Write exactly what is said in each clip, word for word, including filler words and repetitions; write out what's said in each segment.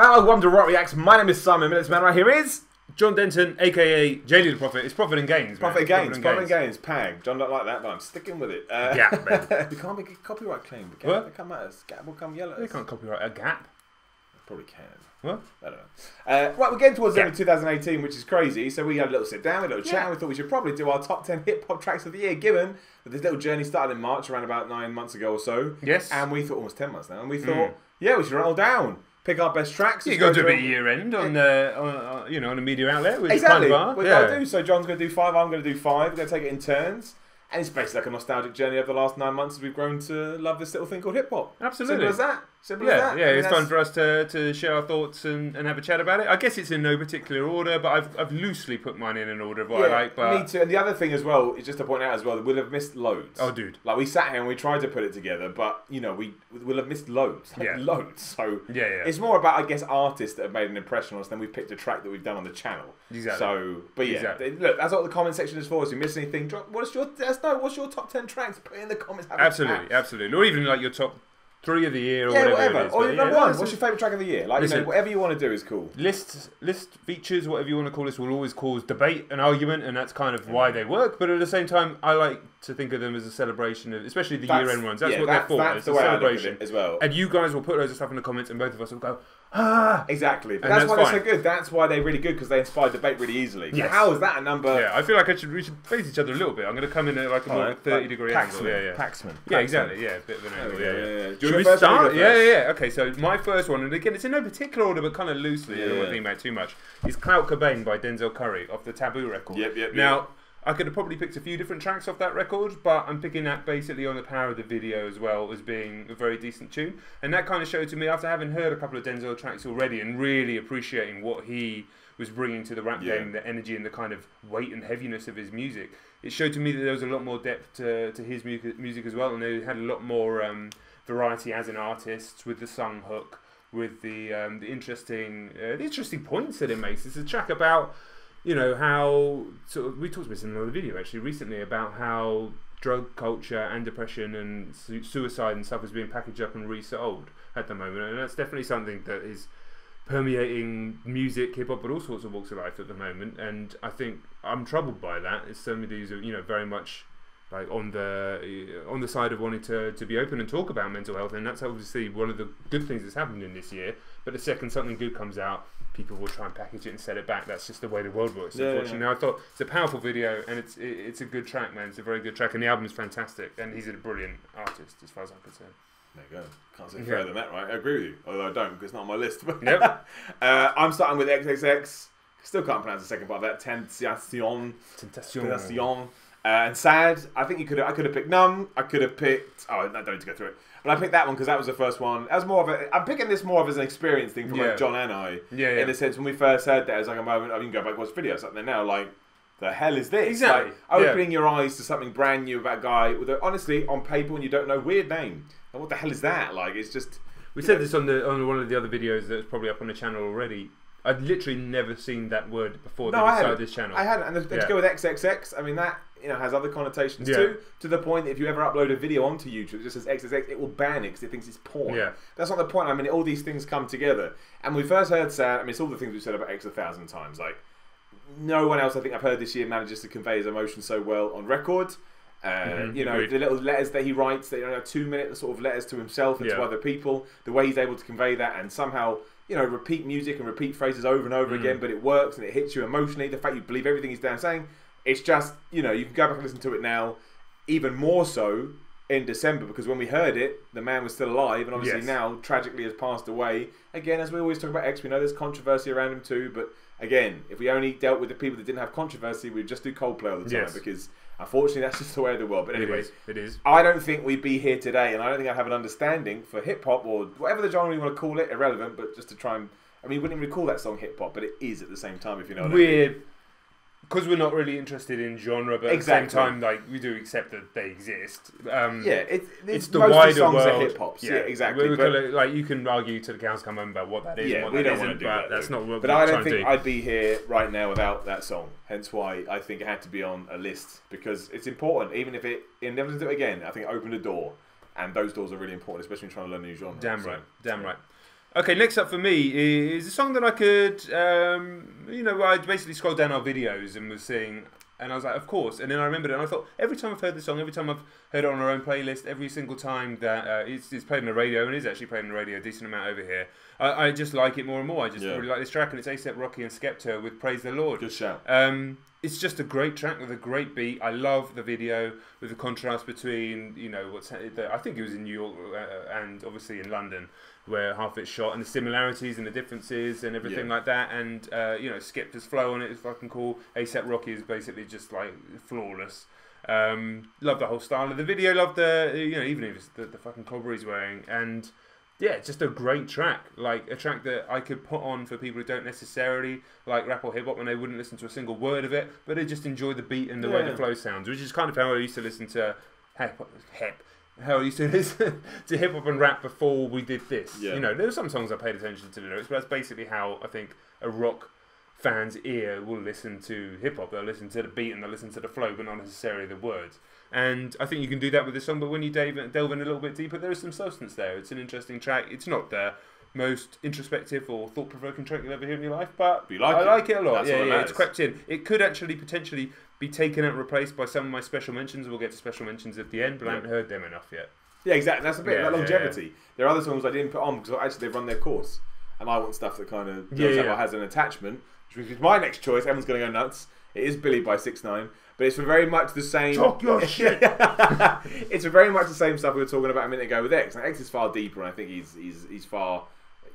Hello, welcome to Rock Reacts. My name is Simon, and this man right here is John Denton, aka J D the Prophet. It's Prophet and Gains. Prophet and Gains. Prophet and Gains. Pang. John don't like that, but I'm sticking with it. Uh, gap, man. We can't make a copyright claim. We can't, they come at us. Gap will come yell at us. They can't copyright a gap. They probably can. What? I don't know. Uh, right, we're getting towards the end of two thousand eighteen, which is crazy. So we had a little sit down, a little yeah. chat. We thought we should probably do our top ten hip hop tracks of the year, given that this little journey started in March, around about nine months ago or so. Yes. And we thought almost ten months now, and we thought, mm. yeah, we should roll down. Pick our best tracks. Yeah, you got to do a bit year end on the, on, on, you know, on a media outlet. With exactly. Bar. We've yeah. got to do so. John's going to do five. I'm going to do five. We're going to take it in turns, and it's basically like a nostalgic journey over the last nine months as we've grown to love this little thing called hip hop. Absolutely. Simple as that. Simple yeah, as that. Yeah, I mean, it's fun for us to to share our thoughts and, and have a chat about it. I guess it's in no particular order, but I've I've loosely put mine in an order of what yeah, I like. But me too. And the other thing as well is just to point out as well that we'll have missed loads. Oh, dude. Like we sat here and we tried to put it together, but you know we we'll have missed loads, like yeah. loads. So yeah, yeah, it's more about I guess artists that have made an impression on us than we've picked a track that we've done on the channel. Exactly. So, but yeah, exactly. Look, that's what the comment section is for. If you miss anything, drop, what's your that's no, what's your top ten tracks? Put it in the comments. Absolutely, absolutely, or even like your top three of the year or yeah, whatever. whatever. It is, or number yeah, one. What's your favourite track of the year? Like, listen, you know, whatever you want to do is cool. Lists, list features, whatever you want to call this, will always cause debate and argument, and that's kind of mm. why they work. But at the same time, I like to think of them as a celebration, of, especially the that's, year end ones. That's yeah, what that's, they're for. That's it's the a way celebration I look at it as well. And you guys will put loads of stuff in the comments, and both of us will go, ah! Exactly. That's, that's why fine. they're so good. That's why they're really good, because they inspire debate really easily. Yes. How is that a number? Yeah, I feel like I should, we should face each other a little bit. I'm going to come in at like a oh, more like thirty degree Paxman, angle. Yeah, yeah. Paxman. Yeah, exactly. Yeah, a bit of an angle. Yeah, yeah. yeah. Should we start? Yeah, yeah, yeah. Okay, so my first one, and again, it's in no particular order, but kind of loosely, yeah, I don't want to think about it too much, is Clout Cobain by Denzel Curry off the Taboo record. Yep, yep, Now, yep. I could have probably picked a few different tracks off that record, but I'm picking that basically on the power of the video as well as being a very decent tune. And that kind of showed to me, after having heard a couple of Denzel tracks already and really appreciating what he was bringing to the rap yeah. game, the energy and the kind of weight and heaviness of his music, it showed to me that there was a lot more depth to, to his mu music as well, and they had a lot more um, variety as an artist with the sung hook, with the, um, the, interesting, uh, the interesting points that it makes. It's a track about... You know, how sort of, we talked about this in another video actually recently about how drug culture and depression and su suicide and stuff is being packaged up and resold at the moment, and that's definitely something that is permeating music, hip hop, but all sorts of walks of life at the moment. And I think I'm troubled by that. It's so many of these are, you know, very much like on the on the side of wanting to, to be open and talk about mental health, and that's obviously one of the good things that's happened in this year. But the second something good comes out, people will try and package it and sell it back. That's just the way the world works, yeah, unfortunately. Yeah. Now, I thought it's a powerful video, and it's it, it's a good track, man. It's a very good track, and the album is fantastic. And he's a brilliant artist, as far as I'm concerned. There you go. Can't say yeah. further than that, right? I agree with you, although I don't because it's not on my list. Nope. uh, I'm starting with X X X. Still can't pronounce the second part of that. Tentacion. Tentacion. Uh, and Sad. I think you could. I could have picked Numb. I could have picked. Oh, I don't need to go through it. But I picked that one because that was the first one. That was more of a. I'm picking this more of as an experience thing for yeah. both John and I. Yeah, yeah. In the sense when we first heard that, it was like a moment. I mean, you can go back watch videos up there now. Like, the hell is this? Exactly. Like, opening yeah. your eyes to something brand new about a guy with a, honestly on paper and you don't know weird name. And what the hell is that? Like, it's just. We said know. this on the on one of the other videos that's probably up on the channel already. I've literally never seen that word before. No, I had this channel. I hadn't. And to yeah. go with X X X, I mean that. You know, has other connotations yeah. too, to the point that if you ever upload a video onto YouTube that just says X X X, it will ban it because it thinks it's porn. Yeah. That's not the point. I mean, all these things come together. And we first heard Sad, I mean, it's all the things we've said about X a thousand times. Like, no one else I think I've heard this year manages to convey his emotion so well on record. Uh, mm-hmm. You know, Agreed. the little letters that he writes, they don't have two minute sort of letters to himself and yeah. to other people, the way he's able to convey that and somehow, you know, repeat music and repeat phrases over and over mm. again, but it works and it hits you emotionally. The fact you believe everything he's down saying, it's just, you know, you can go back and listen to it now, even more so in December, because when we heard it, the man was still alive, and obviously yes. now, tragically, has passed away. Again, as we always talk about X, we know there's controversy around him too, but again, if we only dealt with the people that didn't have controversy, we'd just do Coldplay all the time, yes. because unfortunately, that's just the way of the world. But anyway, it is. It is. I don't think we'd be here today, and I don't think I'd have an understanding for hip-hop, or whatever the genre you want to call it, irrelevant, but just to try and... I mean, you wouldn't even call that song hip-hop, but it is at the same time, if you know what We're, I mean. Because we're not really interested in genre, but exactly. at the same time, like we do accept that they exist. Um, yeah, it, it's, it's the most wider songs world. Are hip hops. Yeah, yeah exactly. We're, we're gonna, like you can argue to the cows come home about what that is. Yeah, and what we that don't want to do that. That's not what. But we're I don't think to do. I'd be here right now without that song. Hence why I think it had to be on a list because it's important. Even if it, it never does it again, I think it opened a door, and those doors are really important, especially when trying to learn a new genre. Damn right. So, damn right. Okay, next up for me is a song that I could, um, you know, I basically scrolled down our videos and was seeing, and I was like, of course. And then I remembered it, and I thought, every time I've heard this song, every time I've heard it on our own playlist, every single time that uh, it's, it's played on the radio, and it is actually played on the radio a decent amount over here, I, I just like it more and more. I just yeah. really like this track, and it's A$AP Rocky and Skepta with Praise the Lord. Good shout. Um, it's just a great track with a great beat. I love the video with the contrast between, you know, what's the, I think it was in New York uh, and obviously in London, where half it's shot, and the similarities and the differences and everything yeah. like that. And uh, you know, Skepta's flow on it is fucking cool. A$AP Rocky is basically just like flawless. Um, love the whole style of the video. Love the, you know, even if it's the, the fucking clobber he's wearing. And yeah, it's just a great track, like a track that I could put on for people who don't necessarily like rap or hip hop and they wouldn't listen to a single word of it, but they just enjoy the beat and the yeah. way the flow sounds, which is kind of how I used to listen to hip hip. How I used to listen to hip hop and rap before we did this. Yeah. You know, there were some songs I paid attention to the lyrics, but that's basically how I think a rock fan's ear will listen to hip hop. They'll listen to the beat and they'll listen to the flow, but not necessarily the words. And I think you can do that with this song, but when you delve in a little bit deeper, there is some substance there. It's an interesting track. It's not the most introspective or thought-provoking track you'll ever hear in your life, but you like I it. like it a lot. That's yeah, yeah, it's crept in. It could actually potentially be taken out and replaced by some of my special mentions. We'll get to special mentions at the end, but yeah. I haven't heard them enough yet. Yeah, exactly. That's a bit yeah, of that longevity. Yeah, yeah. There are other songs I didn't put on because actually they've run their course, and I want stuff that kind of yeah, yeah. has an attachment, which is my next choice. Everyone's going to go nuts. It is Billy by six nine, but it's for very much the same. Talk your shit. It's for very much the same stuff we were talking about a minute ago with X. Now, X is far deeper, and I think he's he's he's far.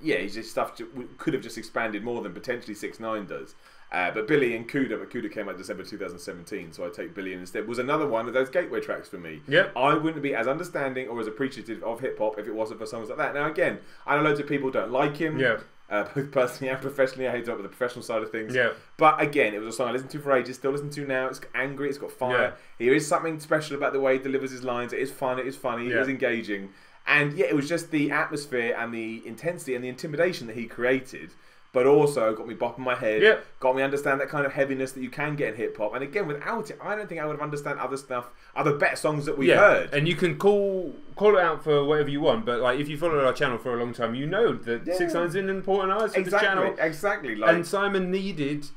Yeah, he's just stuff to, could have just expanded more than potentially six nine does. Uh, but Billy and Kuda, but Kuda came out December two thousand seventeen, so I take Billy in instead. Was another one of those gateway tracks for me. Yep. I wouldn't be as understanding or as appreciative of hip hop if it wasn't for songs like that. Now again, I know loads of people don't like him. Yeah. Uh, both personally and professionally, I hate to up with the professional side of things. Yeah. But again, it was a song I listened to for ages, still listen to now. It's angry, it's got fire. Yeah. There is something special about the way he delivers his lines. It is fun, it is funny, yeah. it is engaging. And yeah, it was just the atmosphere and the intensity and the intimidation that he created, but also got me bopping my head, yep. got me understand that kind of heaviness that you can get in hip hop. And again, without it, I don't think I would have understand other stuff, other better songs that we yeah. heard. And you can call call it out for whatever you want, but like if you followed our channel for a long time, you know that yeah. six nine's an important artist for exactly, the channel. Exactly. Like, and Simon needed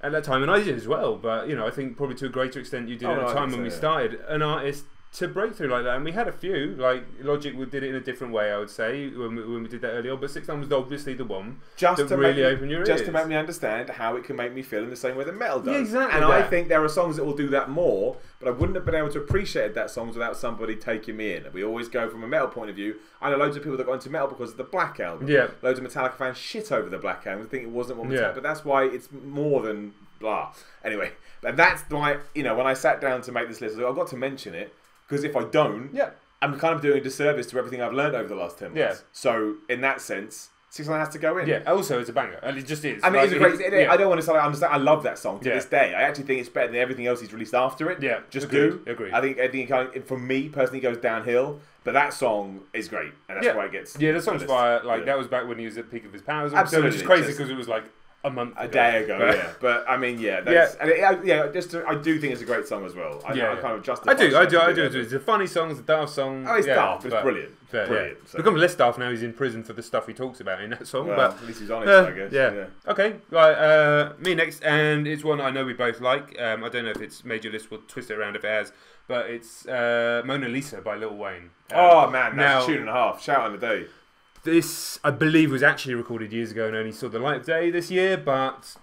at that time, and I did as well. But you know, I think probably to a greater extent you did oh, at the no, time when so, we yeah. started an artist to break through like that, and we had a few. Like Logic did it in a different way, I would say, when we, when we did that earlier on. But six nine was obviously the one just that to really make me, opened your ears. Just to make me understand how it can make me feel in the same way that metal does. Yeah, exactly. And that. I think there are songs that will do that more, but I wouldn't have been able to appreciate that songs without somebody taking me in. We always go from a metal point of view. I know loads of people that got into metal because of the Black Album. Yeah. Loads of Metallica fans shit over the Black Album. I think it wasn't what Metallica, yeah. but that's why it's more than blah. Anyway, and that's why, you know, when I sat down to make this list, I've got to mention it. Because if I don't, yeah. I'm kind of doing a disservice to everything I've learned over the last ten months. Yeah. So, in that sense, six nine has to go in. Yeah, also it's a banger. And it just is. I mean, like, it's a great... It, yeah. I don't want to say I understand. I love that song to yeah. this day. I actually think it's better than everything else he's released after it. Yeah, just agreed. do. Agreed. I think, I think kind of, for me, personally, goes downhill. But that song is great. And that's yeah. why it gets... Yeah, that song's fire. Like, yeah. that was back when he was at the peak of his powers. Absolutely. Which is crazy because it was like... A month ago. A day ago, but, yeah. But, I mean, yeah. That's, yeah. And it, I, yeah just to, I do think it's a great song as well. I, yeah, I, I kind of justify it. I do, I do, I do. It's a funny song, it's a daft song. Oh, it's yeah, daft, but it's brilliant. But, brilliant. Yeah. So. Become less daft now, he's in prison for the stuff he talks about in that song. Well, but, at least he's honest, uh, I guess. Yeah. yeah. Okay, right, uh, me next, and it's one I know we both like. Um, I don't know if it's made your list, we'll twist it around if it has. But it's uh, Mona Lisa by Lil Wayne. Um, oh, man, that's now, a tune and a half. Shout out on the day. This, I believe, was actually recorded years ago and only saw the light of day this year, but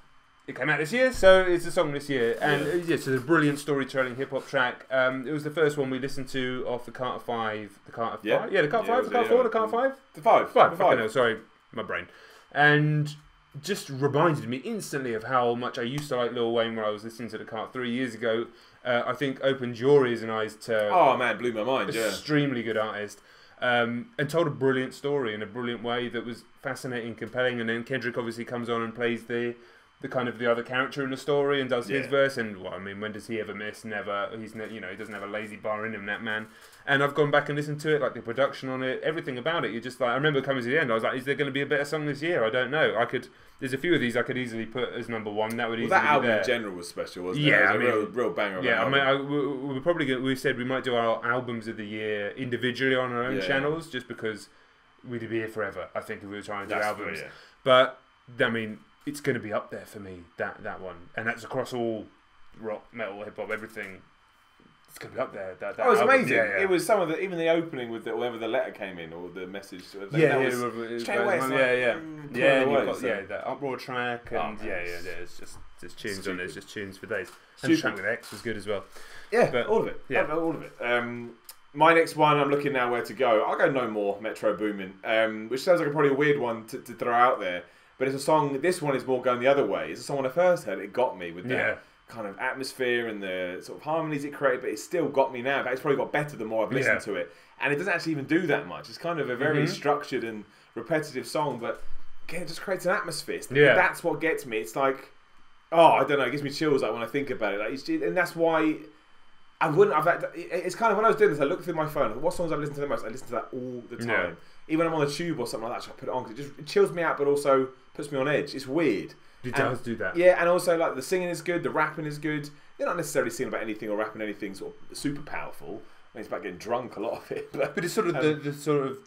it came out this year, so it's a song this year. And yeah. Yeah, it's a brilliant storytelling hip-hop track. Um, it was the first one we listened to off the Carter five. The Carter yeah. five? Yeah, the Carter yeah, five, the Carter four, the Carter five? The five. Five, five. No, sorry, my brain. And just reminded me instantly of how much I used to like Lil Wayne when I was listening to the Carter three years ago. Uh, I think opened your ears and eyes to... Oh, man, blew my mind, yeah. Extremely good artist. Um, and told a brilliant story in a brilliant way that was fascinating, compelling. And then Kendrick obviously comes on and plays the, the kind of the other character in the story and does yeah. his verse. And well, I mean, when does he ever miss? Never. He's ne you know he doesn't have a lazy bar in him, that man. And I've gone back and listened to it, like the production on it, everything about it. You're just like, I remember coming to the end, I was like, is there going to be a better song this year? I don't know. I could. There's a few of these I could easily put as number one. That would well, easily that album be there. In general was special, wasn't yeah, it? Yeah, was a mean, real, real banger. Of yeah, I mean, I, we, we probably we said we might do our albums of the year individually on our own yeah, channels, yeah. just because we'd be here forever, I think, if we were trying to do albums. True, yeah. But, I mean, it's going to be up there for me, that that one. And that's across all rock, metal, hip-hop, everything. It's going to be up there. That, that oh, it was album. amazing. Yeah, yeah. It was some of the, even the opening with the, whenever the letter came in, or the message. That, yeah, that yeah, was, it was, straight away, like, yeah, yeah. Mm, yeah, away, got, so. yeah, the uproar track. and oh, yeah, yeah, yeah, it's just there's tunes Stupid. on it, it's just tunes for days. And Track with X was good as well. Yeah, but, all of it. Yeah, all of it. Um... My next one, I'm looking now where to go. I'll go No More, Metro Boomin, um, which sounds like a probably a weird one to, to throw out there. But it's a song, this one is more going the other way. It's a song when I first heard it, it got me with that yeah. kind of atmosphere and the sort of harmonies it created, but it's still got me now. But it's probably got better the more I've listened yeah. to it. And it doesn't actually even do that much. It's kind of a very mm-hmm. structured and repetitive song, but again, it just creates an atmosphere. Yeah. That's what gets me. It's like, oh, I don't know, it gives me chills like when I think about it. Like, it's, and that's why... I wouldn't have that. It's kind of when I was doing this, I looked through my phone. What songs I've listened to the most? I listen to that all the time. Yeah. Even when I'm on the tube or something like that, so I put it on because it just it chills me out, but also puts me on edge. It's weird. It does do that. Yeah, and also like the singing is good, the rapping is good. They're not necessarily singing about anything or rapping anything sort of super powerful. I mean, it's about getting drunk a lot of it. But, but it's sort of um, the, the sort of.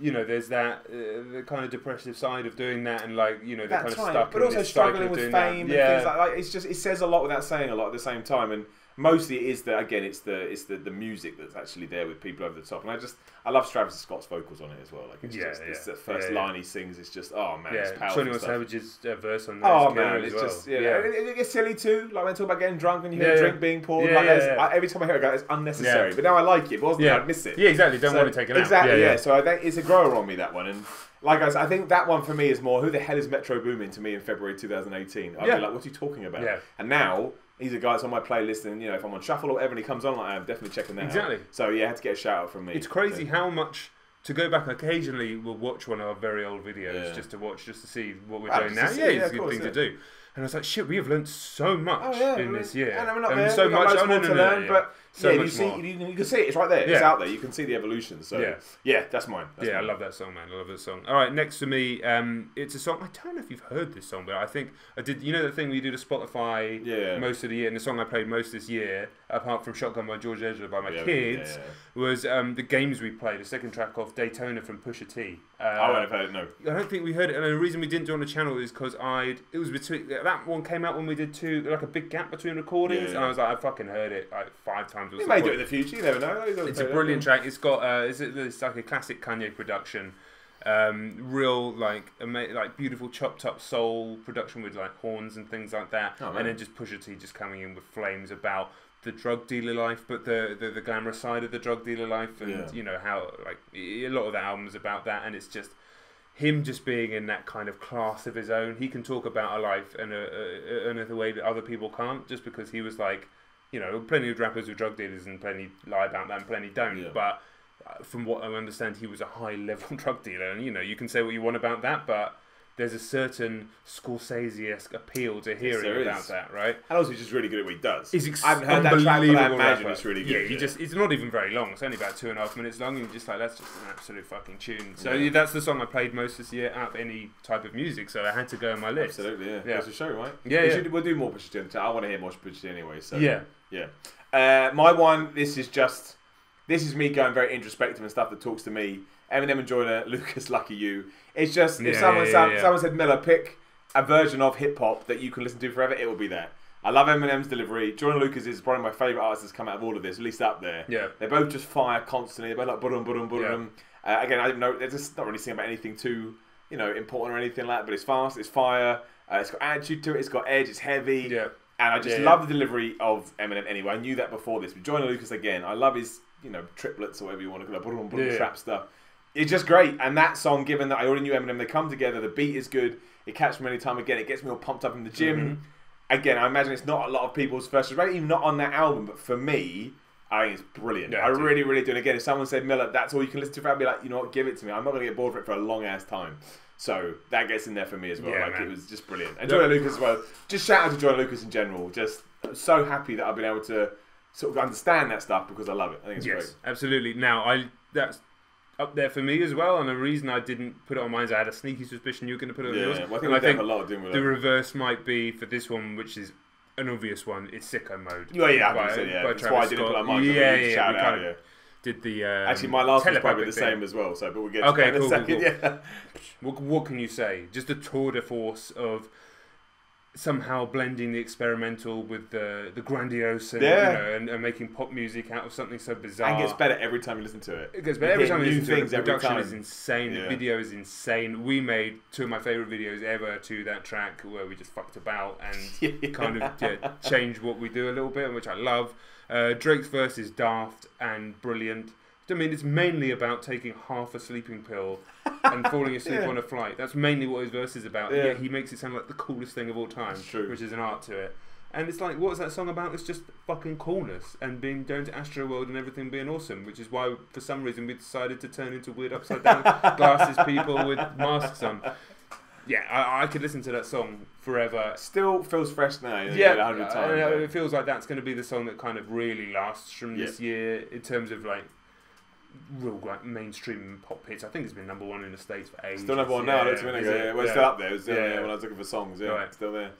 You know, there's that uh, the kind of depressive side of doing that, and like you know, they're kind of right. stuck. But in also this struggling with fame that. and yeah. things like that. Like, it's just it says a lot without saying a lot at the same time, and mostly it is that again, it's the it's the, the music that's actually there with people over the top. And I just I love Travis Scott's vocals on it as well. Like it's yeah, just yeah. It's the first yeah, yeah. line he sings. It's just oh man, yeah. it's powerful. Twenty One Savage's uh, verse on that. Oh man, it's well. just yeah. yeah. It, it gets silly too. Like when I talk about getting drunk and you hear yeah, a drink yeah. being poured. Yeah, like, yeah, yeah. I, every time I hear it, it's unnecessary. Yeah. But now I like it. Wasn't yeah. I'd miss it. Yeah, exactly. Don't want to take it out. Exactly. Yeah. So I think it's a grower on me, that one, and like I said, I think that one for me is more who the hell is Metro Boomin to me in February two thousand eighteen. I'd yeah. be like, what are you talking about? Yeah. And now he's a guy that's on my playlist, and you know, if I'm on shuffle or whatever and he comes on, like I'm definitely checking that exactly. out. So yeah, I had to get a shout out from me. It's crazy yeah. how much to go back occasionally we'll watch one of our very old videos yeah. just to watch, just to see what we're oh, doing now. See, yeah, yeah, it's a good course, thing yeah. to do. And I was like, shit, we have learned so much oh, yeah, in this year. And we're not um, there. So We've much, much more to learn, yeah. but so yeah, you see, you, you can see it. It's right there. Yeah. It's out there. You can see the evolution. So yeah, yeah that's mine. That's yeah, mine. I love that song, man. I love that song. All right, next for me, um, it's a song. I don't know if you've heard this song, but I think I did. You know the thing we do to Spotify yeah. most of the year, and the song I played most this year, apart from Shotgun by George Ezra by my yeah, kids, yeah, yeah. was um, the games we played. The second track off Daytona from Pusha T. Um, I won't have heard it. No, I don't think we heard it. And the reason we didn't do it on the channel is because I it was between. That one came out when we did two, like a big gap between recordings, yeah, yeah. and I was like, I fucking heard it like five times. You may do it in the future, you never know. It's a brilliant track. It's got, uh, it's, it's like a classic Kanye production, um, real like ama like beautiful chopped up soul production with like horns and things like that, oh, and then just Pusha T just coming in with flames about the drug dealer life, but the, the the glamorous side of the drug dealer life, and yeah. you know how like a lot of the album is about that, and it's just. Him just being in that kind of class of his own, he can talk about a life and a, in a way that other people can't, just because he was like, you know, plenty of rappers were drug dealers and plenty lie about that and plenty don't. Yeah. But from what I understand, he was a high-level drug dealer, and you know, you can say what you want about that, but there's a certain Scorsese-esque appeal to hearing yes, about is. that, right? And also, he's just really good at what he does. He's I haven't heard that track, but I imagine it's really good. Yeah, he yeah. just, it's not even very long. It's only about two and a half minutes long, and you're just like, that's just an absolute fucking tune. So yeah. that's the song I played most this year out of any type of music, so I had to go on my list. Absolutely, yeah. yeah. That's a show, right? Yeah, we yeah. Should, we'll do more Pusha T. I want to hear more Pusha T anyway, so... Yeah. Yeah. Uh, my one, this is just... This is me going very introspective and stuff that talks to me. Eminem and Joyner Lucas, Lucky You. It's just, yeah, if someone, yeah, yeah, yeah. someone said, Miller, pick a version of hip-hop that you can listen to forever, it will be that. I love Eminem's delivery. Joyner Lucas is probably my favourite artist that's come out of all of this, at least up there. Yeah. They both just fire constantly. They're both like, burum, burum, burum. Yeah. Uh, again, I don't know, they're just not really singing about anything too, you know, important or anything like that, but it's fast, it's fire, uh, it's got attitude to it, it's got edge, it's heavy. Yeah. And I just yeah, love yeah. the delivery of Eminem anyway. I knew that before this, but Joyner Lucas, again, I love his... you know, triplets or whatever you want to call it, yeah. trap stuff. It's just great. And that song, given that I already knew Eminem, they come together, the beat is good, it catches me any time again, it gets me all pumped up in the gym. Mm-hmm. Again, I imagine it's not a lot of people's first, right? Even not on that album, but for me, I think it's brilliant. Yeah, I dude. really, really do. And again, if someone said, Miller, that's all you can listen to, I'd be like, you know what, give it to me. I'm not going to get bored of it for a long ass time. So that gets in there for me as well. Yeah, like man. It was just brilliant. And Joyner Lucas as well. Just shout out to Joyner Lucas in general. Just so happy that I've been able to sort of understand that stuff because I love it. I think it's yes, great. Yes, absolutely. Now, I that's up there for me as well, and the reason I didn't put it on mine is I had a sneaky suspicion you were going to put it on yeah, yours. Yeah, well, I think, I think a lot, didn't we, the reverse might be for this one, which is an obvious one, it's Sicko Mode. Oh, yeah, by, I think so, yeah. By That's Travis why I didn't Scott. put it on mine. Yeah, yeah, yeah, yeah. did the um, actually my last was probably the thing. same as well. So, but we'll get to okay, that in cool, a second. Cool, cool. Yeah. What, what can you say? Just a tour de force of somehow blending the experimental with the the grandiose and, yeah. you know, and, and making pop music out of something so bizarre. And it gets better every time you listen to it. It gets better every time you listen to it. The production is insane. Yeah. The video is insane. We made two of my favourite videos ever to that track where we just fucked about and yeah. kind of yeah, changed what we do a little bit, which I love. Uh, Drake's verse is daft and brilliant. I mean, it's mainly about taking half a sleeping pill and falling asleep yeah. on a flight. That's mainly what his verse is about. Yeah. Yet he makes it sound like the coolest thing of all time, true. which is an art to it. And it's like, what's that song about? It's just fucking coolness and being going to Astroworld and everything being awesome, which is why, for some reason, we decided to turn into weird upside-down glasses people with masks on. Yeah, I, I could listen to that song forever. Still feels fresh now. Yeah, a hundred times. I, I, it feels like that's going to be the song that kind of really lasts from yeah. this year in terms of like. real like mainstream pop hits. I think it's been number one in the States for ages. Still number one now. Yeah, that's yeah. It? yeah. Well, it's yeah. still up there. It was still yeah. there when I was looking for songs. Yeah, right. still there.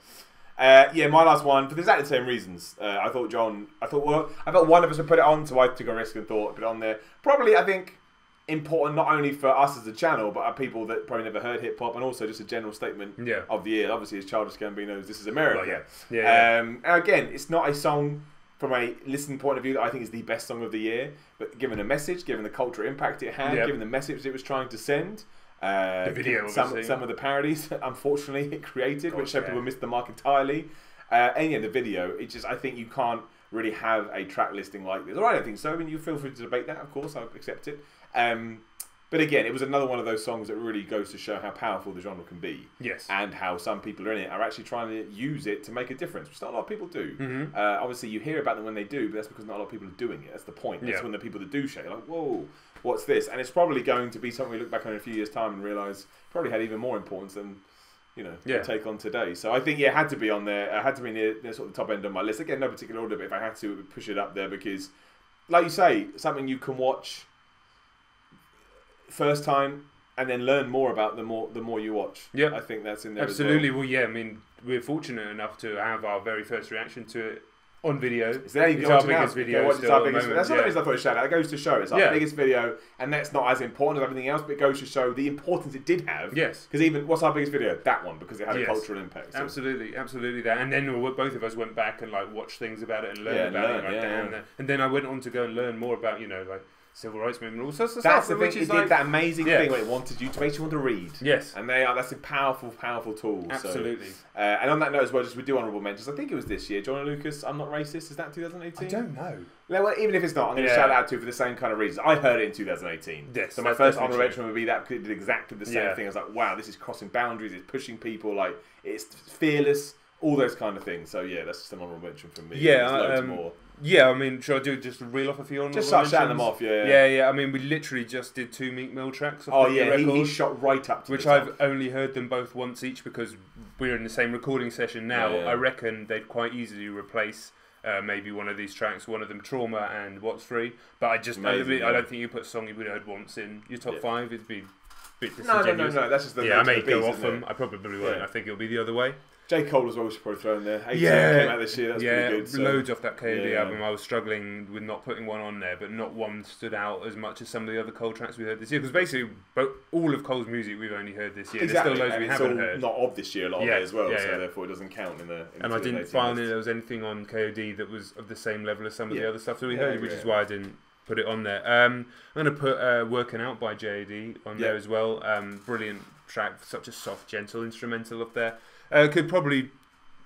Uh, yeah, my last one for exactly the same reasons. Uh, I thought John. I thought well, I thought one of us would put it on, so I took a risk and thought put it on there. Probably, I think important not only for us as a channel, but people that probably never heard hip hop, and also just a general statement yeah. of the year. Obviously, as Childish Gambino's "This Is America." Well, yeah, yeah. Um, yeah. And again, it's not a song. From a listening point of view, that I think is the best song of the year. But given the message, given the cultural impact it had, yep. given the message it was trying to send, uh, the video, some, some of the parodies, unfortunately, it created, course, which yeah. some people missed the mark entirely. Uh, and yeah, the video, it just, I think you can't really have a track listing like this. Or I don't think so. I mean, you feel free to debate that, of course, I'll accept it. Um, but again, it was another one of those songs that really goes to show how powerful the genre can be. Yes. And how some people are in it are actually trying to use it to make a difference, which not a lot of people do. Mm-hmm. uh, obviously, you hear about them when they do, but that's because not a lot of people are doing it. That's the point. That's yeah. when the people that do show, you're like, whoa, what's this? And it's probably going to be something we look back on in a few years' time and realise probably had even more importance than, you know, yeah. take on today. So I think, yeah, it had to be on there. It had to be near, near sort of the top end of my list. Again, no particular order, but if I had to, it would push it up there because, like you say, something you can watch first time and then learn more about the more the more you watch. Yeah, I think that's in there absolutely as well. well yeah I mean, we're fortunate enough to have our very first reaction to it on video. It's there. You it's our biggest video. That's not the reason I thought it shout out. It goes to show it's our yeah. biggest video, and that's not as important as everything else, but it goes to show the importance it did have. Yes, because even what's our biggest video? That one, because it had yes. a cultural impact. So. Absolutely, absolutely that. And then both of us went back and like watched things about it and learned yeah, about learn, it. Like, yeah, down yeah. There. And then I went on to go and learn more about, you know, like civil rights movement, all sorts of that's stuff. That's the thing. It did like, that amazing yeah. thing where it wanted you to make you want to read. Yes, and they are. That's a powerful, powerful tool. Absolutely. So, uh, and on that note as well, just we do honourable mentions. I think it was this year. Joyner Lucas, I'm Not Racist. Is that two thousand eighteen? I don't know. No, well, even if it's not, I'm going to yeah. shout out to you for the same kind of reasons. I heard it in two thousand eighteen. Yes. So my first honourable mention would be that because it did exactly the same yeah. thing. I was like, wow, this is crossing boundaries. It's pushing people. Like it's fearless. All those kind of things. So yeah, that's just an honourable mention for me. Yeah. There's loads um, more. Yeah, I mean, should I do just reel off a few on just start shouting them off, yeah, yeah. Yeah, yeah, I mean, we literally just did two Meek Mill tracks off oh, the yeah, record. Oh, yeah, he shot right up to which I've top. only heard them both once each because we're in the same recording session now. Yeah, yeah. I reckon they'd quite easily replace uh, maybe one of these tracks, one of them Trauma and What's Free. But I just, Amazing, I, yeah. I don't think you put a song you would have heard once in your top yeah. five. It'd be a bit disingenuous. No, no, no, no, that's just the Yeah, I may go off them. I probably won't. Yeah. I think it'll be the other way. J. Cole as well, we should probably throw in there. Yeah, came out this year. That was yeah, pretty good, so. Loads off that K O D yeah. album. I was struggling with not putting one on there, but not one stood out as much as some of the other Cole tracks we heard this year. Because basically, all of Cole's music we've only heard this year. Exactly. There's still loads and we haven't heard. Not of this year, a lot yeah. of it as well. Yeah, yeah. So therefore, it doesn't count in the. In and the I didn't find that there was anything on K O D that was of the same level as some of yeah. the other stuff that we yeah, heard, which yeah. is why I didn't put it on there. Um, I'm going to put uh, "Working Out" by J O D on yeah. there as well. Um, brilliant track, such a soft, gentle instrumental up there. Uh, could probably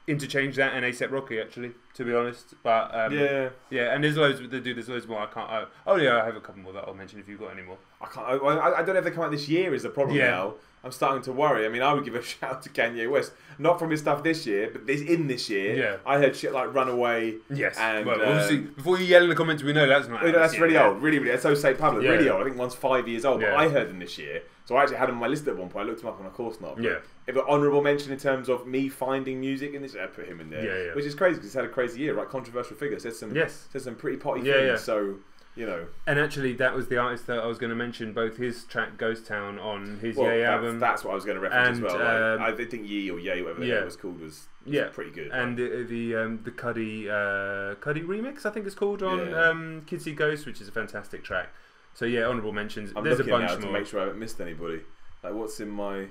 interchange that and A$AP Rocky, actually, to be honest. But um, yeah, yeah, and there's loads. They do. There's loads more. I can't. I, oh yeah, I have a couple more that I'll mention if you've got any more. I can't. I, I don't know if they come out this year. Is the problem yeah. now? I'm starting to worry. I mean, I would give a shout out to Kanye West, not from his stuff this year, but this in this year. Yeah. I heard shit like "Runaway." Yes. And well, obviously, um, before you yell in the comments, we know that's not. Well, that's really yeah. old. Really, really. That's so Saint Pablo. Yeah. Really old. I think one's five years old. Yeah. But I heard them this year. So I actually had them on my list at one point. I looked them up, and of course not. Yeah. If an honourable mention in terms of me finding music in this, I put him in there. Yeah, yeah. Which is crazy because he's had a crazy year, right? Controversial figure said some, yes. said some pretty potty yeah, things. Yeah. So you know. And actually, that was the artist that I was going to mention. Both his track Ghost Town on his well, Ye that's, album. That's what I was going to reference and, as well. Like, um, I think Ye or Ye, whatever the yeah. name was called, was, was yeah. pretty good. And right? the the, um, the Cuddy uh, Cuddy remix, I think it's called, on yeah. um, Kids See Ghosts, which is a fantastic track. So yeah, honourable mentions. I'm There's looking a bunch now to more. Make sure I haven't missed anybody. Like, what's in my...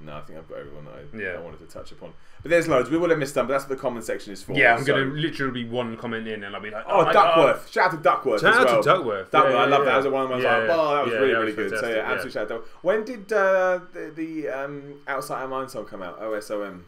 No, I think I've got everyone that I, yeah. I wanted to touch upon. But there's loads. We will have missed them, but that's what the comment section is for. Yeah, I'm so. going to literally be one comment in and I'll be like, oh, oh Duckworth. God. Shout out to Duckworth Shout as well. out to Duckworth. Duckworth, yeah, I yeah, love yeah. that. That was one of my yeah, like, yeah. oh, that was yeah, really, that was really good. So yeah, yeah. absolutely shout out to Duckworth. When did uh, the, the um, Outside Our Mind song come out? O S O M.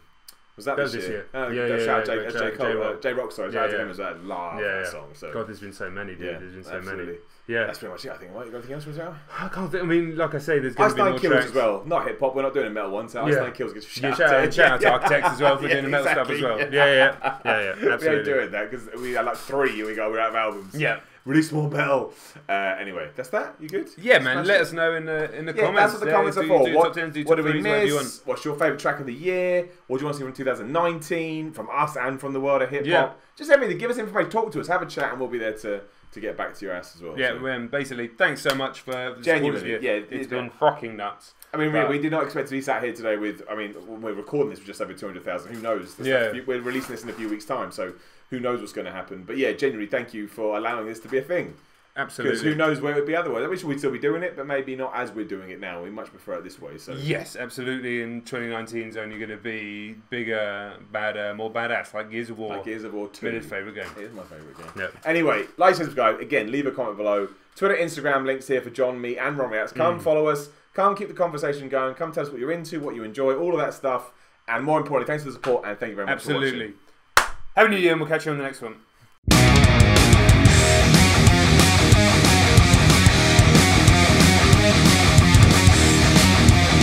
Was that, that this, was year? this year? Uh, yeah, yeah, shout yeah, out to J. Cole. J. Rock, sorry. Shout out to him as well. Love that song. God, there's been so many, dude. There's been so many. Yeah, that's pretty much it, I think. Right, you got anything else for us now? I can't think, I mean, like I say, there's going to be more tracks. Ice Nine Kills as well. Not hip hop. We're not doing a metal one, so Ice yeah. Nine Kills gets shout, shout out. Shout out to Architects as well for yeah, doing the metal exactly. stuff as well. Yeah, yeah, yeah, yeah. yeah absolutely. We ain't doing that because we had like three. Here we go. We're out of albums. Yeah. Release more metal. Uh, anyway, that's that. You good? Yeah, man. Smash Let it. us know in the in the yeah, comments. That's what the comments yeah, are for. Do, do what do, do what do we miss? You What's your favourite track of the year? What do you want to see from two thousand nineteen? From us and from the world of hip hop. Yeah. Just everything. Give us information. Talk to us. Have a chat, and we'll be there to to get back to your ass as well. Yeah, so. um, basically. Thanks so much for the genuinely. Yeah, it's, it's been, been fucking nuts. I mean, we, we did not expect to be sat here today with. I mean, when we're recording this, we're just over two hundred thousand. Who knows? This yeah, few, we're releasing this in a few weeks' time, so. Who knows what's going to happen? But yeah, genuinely, thank you for allowing this to be a thing. Absolutely. Because who knows where it would be otherwise. I wish we'd still be doing it, but maybe not as we're doing it now. We much prefer it this way. So yes, absolutely. And twenty nineteen is only going to be bigger, badder, more badass, like Gears of War. Like Gears of War two. It's favourite game. It is my favourite game. Yep. Anyway, like, subscribe. Again, leave a comment below. Twitter, Instagram, links here for John, me, and Ron Reacts. Come mm. follow us. Come keep the conversation going. Come tell us what you're into, what you enjoy, all of that stuff. And more importantly, thanks for the support and thank you very much absolutely. for watching. Absolutely. Happy New Year and we'll catch you on the next one.